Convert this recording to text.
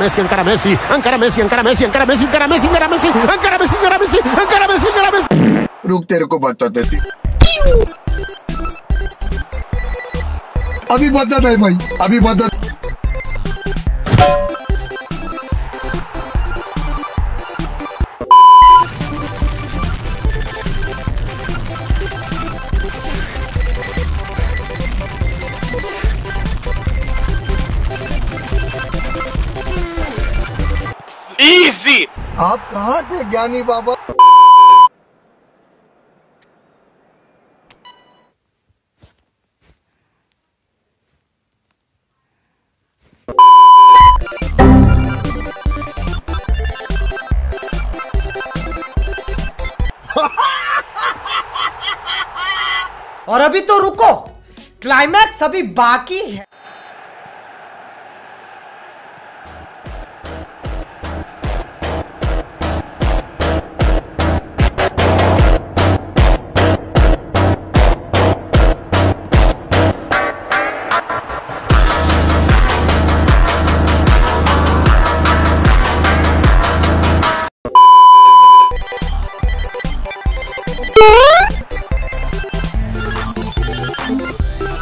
Ankara Messi. रुक तेरे को बता देती अभी बता दे भाई अभी बता Easy. आप कहाँ थे ज्ञानी बाबा? और अभी तो रुको, क्लाइमैक्स अभी बाकी है।